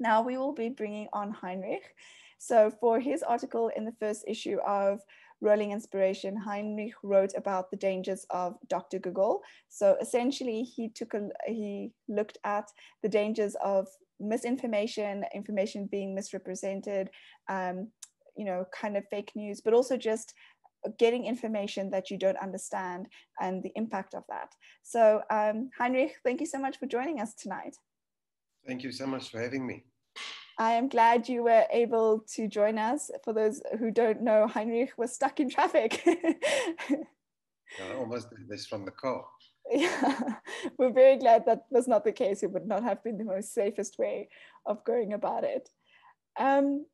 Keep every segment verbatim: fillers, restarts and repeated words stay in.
Now we will be bringing on Heinrich. So for his article in the first issue of Rolling Inspiration, Heinrich wrote about the dangers of Doctor Google. So essentially he took a, he looked at the dangers of misinformation, information being misrepresented, um, you know, kind of fake news, but also just getting information that you don't understand and the impact of that. So um, Heinrich, thank you so much for joining us tonight. Thank you so much for having me. I am glad you were able to join us. For those who don't know, Heinrich was stuck in traffic. I almost did this from the car. Yeah, we're very glad that was not the case. It would not have been the most safest way of going about it. Um,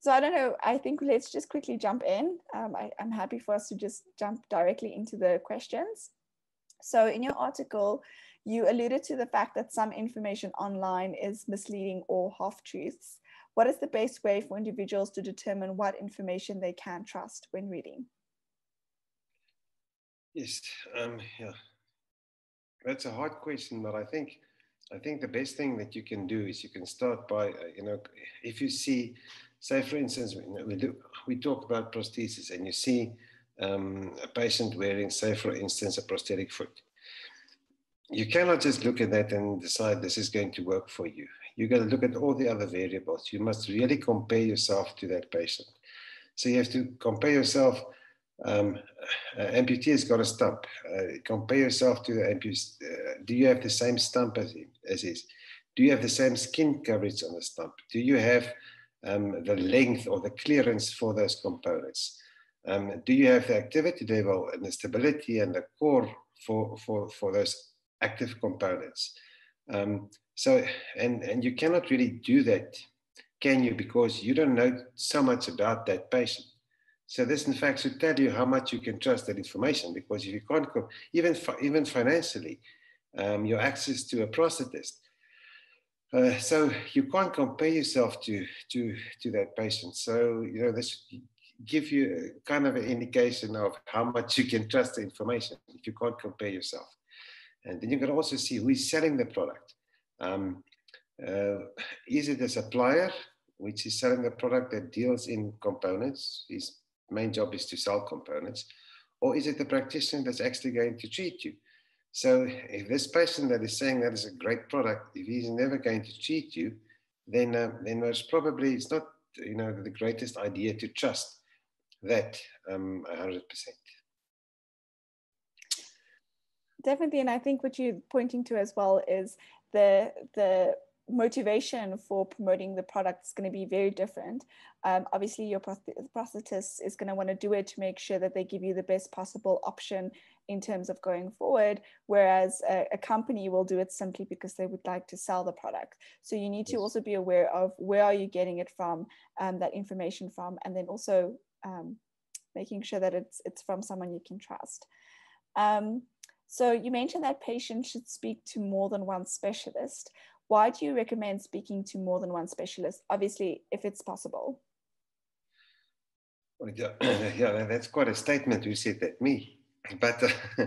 so I don't know, I think let's just quickly jump in. Um, I, I'm happy for us to just jump directly into the questions. So in your article, you alluded to the fact that some information online is misleading or half-truths. What is the best way for individuals to determine what information they can trust when reading? Yes, um, yeah. That's a hard question, but I think I think the best thing that you can do is you can start by, uh, you know, if you see, say for instance, we, we, do, we talk about prosthesis and you see um, a patient wearing, say for instance, a prosthetic foot. You cannot just look at that and decide this is going to work for you. You got to look at all the other variables. You must really compare yourself to that patient. So you have to compare yourself. Um, uh, amputee has got a stump. Uh, compare yourself to the amputee. Uh, do you have the same stump as him, as his? Do you have the same skin coverage on the stump? Do you have um, the length or the clearance for those components? Um, do you have the activity level and the stability and the core for, for, for those active components? Um, so, and, and you cannot really do that, can you? Because you don't know so much about that patient. So this, in fact, should tell you how much you can trust that information, because if you can't, even, even financially, um, your access to a prosthetist. Uh, so you can't compare yourself to, to, to that patient. So, you know, this gives you kind of an indication of how much you can trust the information if you can't compare yourself. And then you can also see who is selling the product. Um, uh, is it a supplier, which is selling a product that deals in components? His main job is to sell components. Or is it the practitioner that's actually going to treat you? So if this patient that is saying that is a great product, if he's never going to treat you, then, uh, then most probably it's not, you know, the greatest idea to trust that um, one hundred percent. Definitely, and I think what you're pointing to as well is the the motivation for promoting the product is going to be very different. Um, obviously, your prosthetist is going to want to do it to make sure that they give you the best possible option in terms of going forward, whereas a, a company will do it simply because they would like to sell the product. So you need to also be aware of where are you getting it from, um, that information from, and then also um, making sure that it's, it's from someone you can trust. Um, So you mentioned that patients should speak to more than one specialist. Why do you recommend speaking to more than one specialist? Obviously, if it's possible. Well, yeah, that's quite a statement. You said that, me. But uh,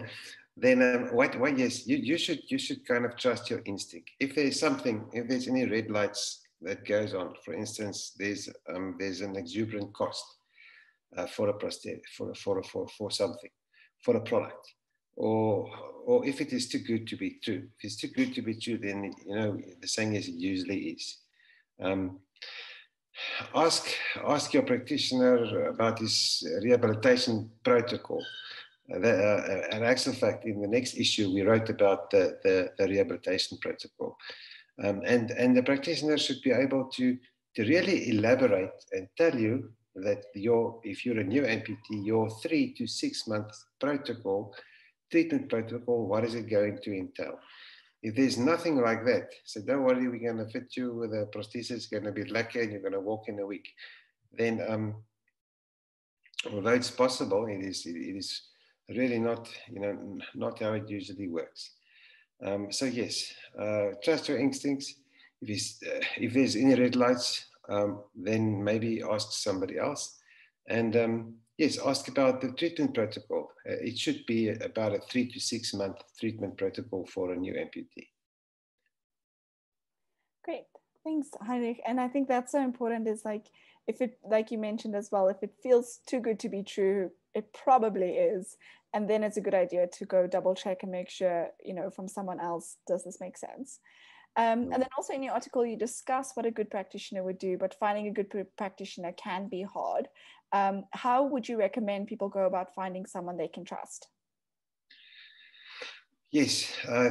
then, um, what, what, yes, you, you, should, you should kind of trust your instinct. If there's something, if there's any red lights that goes on, for instance, there's, um, there's an exuberant cost uh, for, a prosthetic, for, for, for, for something, for a product. Or, or if it is too good to be true. If it's too good to be true, then, you know, the saying is it usually is. Um, ask, ask your practitioner about his rehabilitation protocol. Uh, the, uh, an actual fact, in the next issue, we wrote about the, the, the rehabilitation protocol. Um, and, and the practitioner should be able to, to really elaborate and tell you that your, if you're a new amputee, your three to six month protocol treatment protocol, what is it going to entail? If there's nothing like that, so don't worry, we're going to fit you with a prosthesis, going to be lucky, and you're going to walk in a week. Then, um, although it's possible, it is it is really not, you know, not how it usually works. Um, so yes, uh, trust your instincts. If it's, uh, if there's any red lights, um, then maybe ask somebody else, and. Um, Yes, ask about the treatment protocol. Uh, it should be about a three to six month treatment protocol for a new amputee. Great, Thanks, Heinrich. And I think that's so important, is like, if it, like you mentioned as well, if it feels too good to be true, it probably is. And then it's a good idea to go double check and make sure, you know, from someone else, does this make sense? Um, and then also in your article, you discuss what a good practitioner would do, but finding a good practitioner can be hard. Um, how would you recommend people go about finding someone they can trust? Yes, uh,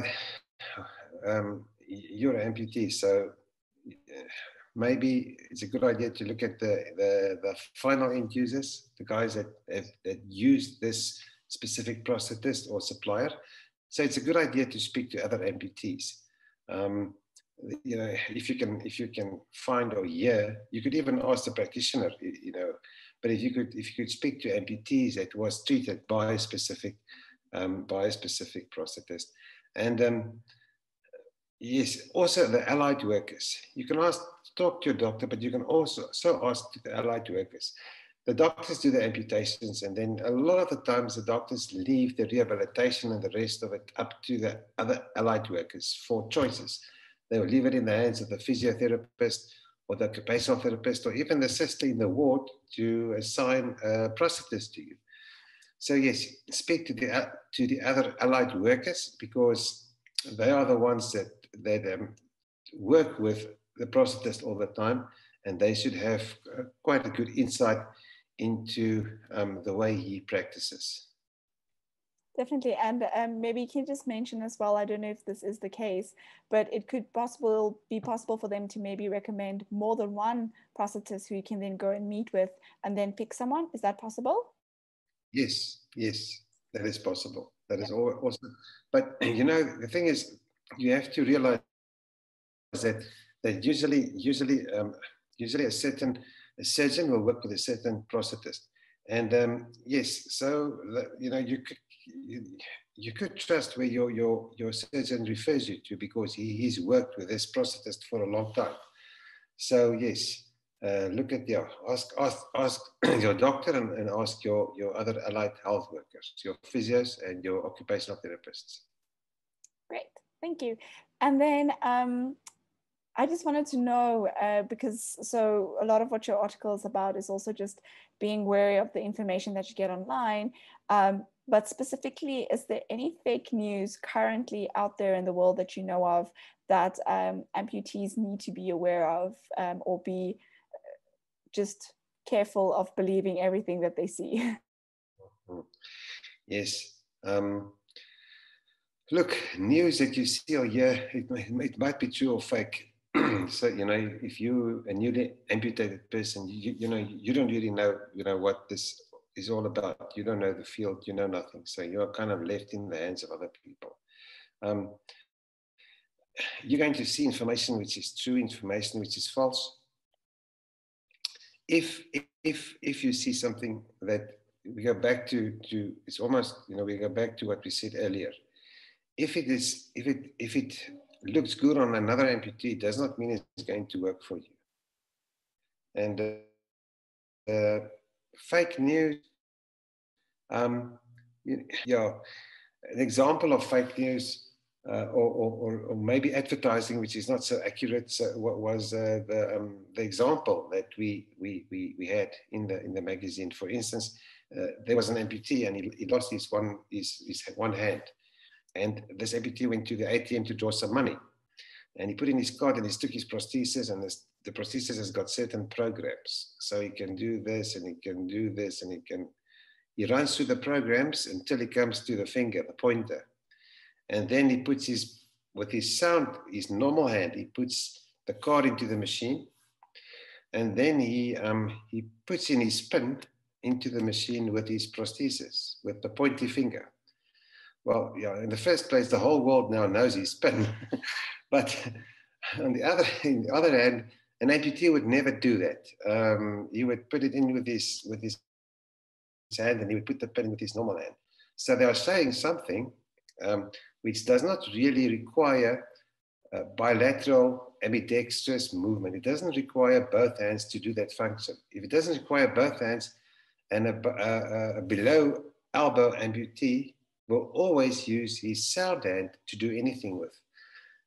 um, you're an amputee, so maybe it's a good idea to look at the, the, the final end users, the guys that, have, that use this specific prosthetist or supplier. So it's a good idea to speak to other amputees. Um, you know, if you can, if you can find or hear, you could even ask the practitioner, you know, but if you could, if you could speak to amputees that was treated by a specific, um, by a specific prosthetist. And um, yes, also the allied workers. You can ask, talk to your doctor, but you can also so ask the allied workers. The doctors do the amputations, and then a lot of the times the doctors leave the rehabilitation and the rest of it up to the other allied workers for choices. They will leave it in the hands of the physiotherapist or the occupational therapist or even the sister in the ward to assign a prosthetist to you. So yes, speak to the, to the other allied workers, because they are the ones that, that um, work with the prosthetist all the time, and they should have quite a good insight into um, the way he practices. Definitely. And um, maybe you can just mention as well, I don't know if this is the case, but it could possible, be possible for them to maybe recommend more than one prosthetist who you can then go and meet with and then pick someone. Is that possible? Yes, yes, that is possible. That yeah. is awesome. But, you know, the thing is, you have to realize that, that usually, usually, um, usually a certain a surgeon will work with a certain prosthetist, and um, yes, so the, you know you could you, you could trust where your your your surgeon refers you to, because he, he's worked with this prosthetist for a long time. So yes, uh, look at your ask ask ask your doctor, and, and ask your your other allied health workers, your physios and your occupational therapists. Great, thank you. And then. Um, I just wanted to know, uh, because so a lot of what your article is about is also just being wary of the information that you get online, um, but specifically, is there any fake news currently out there in the world that you know of that um, amputees need to be aware of, um, or be just careful of believing everything that they see? Yes. Um... Look, news that you see or hear, it, it might be true or fake. So, you know, if you're a newly amputated person, you, you know, you don't really know, you know, what this is all about. You don't know the field, you know nothing. So you're kind of left in the hands of other people. Um, you're going to see information which is true, information which is false. If, if, if you see something that we go back to, to, it's almost, you know, we go back to what we said earlier. If it is, if it, if it looks good on another amputee, it does not mean it's going to work for you. And uh, uh, fake news, um, you know, an example of fake news, uh, or, or, or maybe advertising which is not so accurate. So what was uh, the um, the example that we we we we had in the in the magazine? For instance, uh, there was an amputee and he, he lost his one his, his one hand. And this amputee went to the A T M to draw some money. And he put in his card and he took his prosthesis, and this, the prosthesis has got certain programs. So he can do this and he can do this and he can, he runs through the programs until he comes to the finger, the pointer. And then he puts his, with his sound, his normal hand, he puts the card into the machine. And then he, um, he puts in his pin into the machine with his prosthesis, with the pointy finger. Well, yeah, in the first place, the whole world now knows he's spin. But on the other, on the other hand, an amputee would never do that. Um, he would put it in with his, with his hand, and he would put the pin with his normal hand. So they are saying something um, which does not really require uh, bilateral ambidextrous movement. It doesn't require both hands to do that function. If it doesn't require both hands, and a, a, a below elbow amputee will always use his sound hand to do anything with.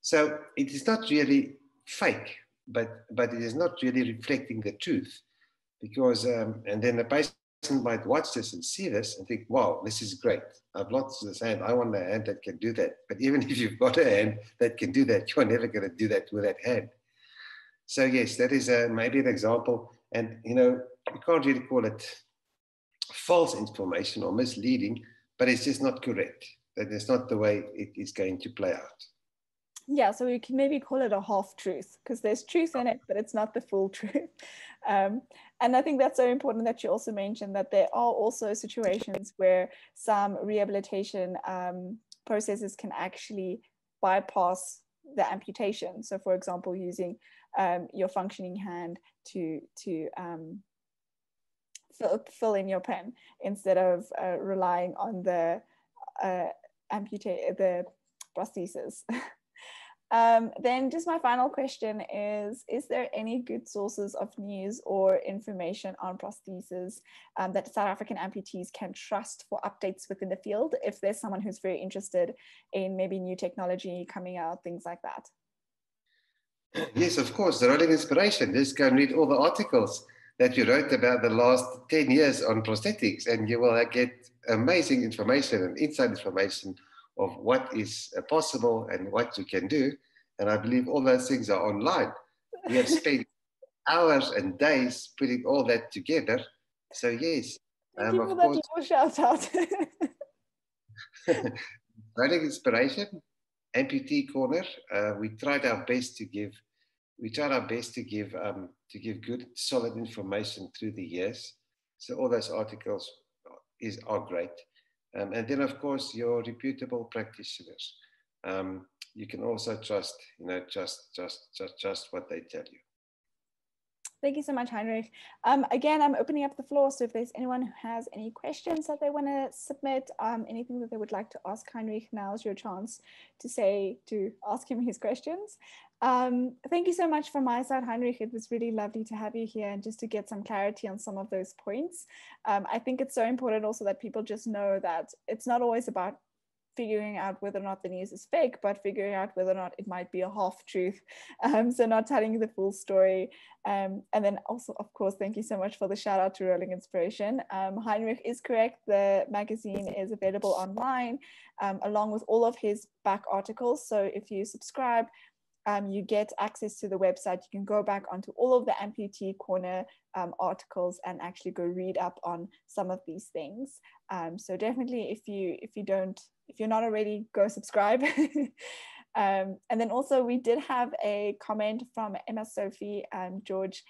So it is not really fake. but but it is not really reflecting the truth, because um, and then the patient might watch this and see this and think, wow, this is great. I've lost this hand. I want a hand that can do that. But even if you've got a hand that can do that, you're never going to do that with that hand. So yes, that is a, maybe an example. And you know, you can't really call it false information or misleading, but it's just not correct. That is not the way it is going to play out. Yeah, so you can maybe call it a half-truth, because there's truth in it, but it's not the full truth. Um, and I think that's so important that you also mentioned that there are also situations where some rehabilitation um, processes can actually bypass the amputation. So for example, using um, your functioning hand to, to um, fill, fill in your pen instead of uh, relying on the uh, amputate, the prosthesis. Um, then just my final question is, is there any good sources of news or information on prostheses um, that South African amputees can trust for updates within the field, if there's someone who's very interested in maybe new technology coming out, things like that? Yes, of course, the Rolling Inspiration. Just go and read all the articles that you wrote about the last ten years on prosthetics, and you will get amazing information and inside information of what is possible and what you can do. And I believe all those things are online. We have spent hours and days putting all that together. So yes. Thank um, you for of that course, little shout out. Running Inspiration, Amputee Corner. Uh, we tried our best to give, we tried our best to give, um, to give good, solid information through the years. So all those articles is, are great. Um, and then, of course, your reputable practitioners. Um, you can also trust, you know, just, just, just, just what they tell you. Thank you so much, Heinrich. Um, again, I'm opening up the floor. So if there's anyone who has any questions that they want to submit, um, anything that they would like to ask Heinrich, now's your chance to say, to ask him his questions. Um, thank you so much from my side, Heinrich. It was really lovely to have you here and just to get some clarity on some of those points. Um, I think it's so important also that people just know that it's not always about figuring out whether or not the news is fake, but figuring out whether or not it might be a half-truth. Um, so not telling the full story. Um, and then also, of course, thank you so much for the shout out to Rolling Inspiration. Um, Heinrich is correct. The magazine is available online um, along with all of his back articles. So if you subscribe, Um, you get access to the website. You can go back onto all of the Amputee Corner um, articles and actually go read up on some of these things. Um, so definitely, if you if you don't if you're not already, go subscribe. um, and then also we did have a comment from Emma Sophie and George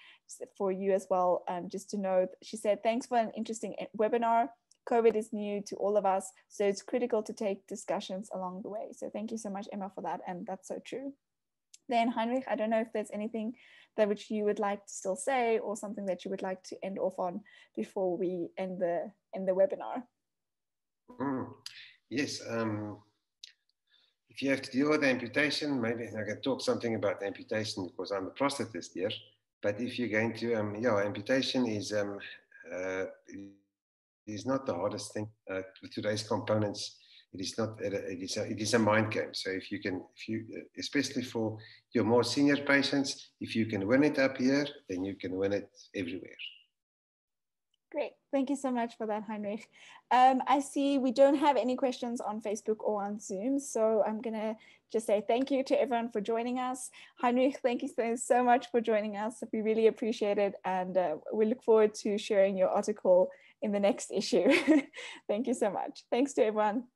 for you as well. Um, just to note, she said, "Thanks for an interesting webinar. COVID is new to all of us, so it's critical to take discussions along the way." So thank you so much, Emma, for that, and that's so true. Then Heinrich, I don't know if there's anything that which you would like to still say or something that you would like to end off on before we end the end the webinar. Mm. Yes, um, if you have to deal with amputation, maybe I can talk something about amputation because I'm a prosthetist here. But if you're going to, um, yeah, amputation is um, uh, is not the hardest thing uh, with today's components. It is not. It is. A, it is a mind game. So if you can, if you, especially for your more senior patients, if you can win it up here, then you can win it everywhere. Great. Thank you so much for that, Heinrich. Um, I see we don't have any questions on Facebook or on Zoom, so I'm gonna just say thank you to everyone for joining us. Heinrich, thank you so, so much for joining us. We really appreciate it, and uh, we look forward to sharing your article in the next issue. Thank you so much. Thanks to everyone.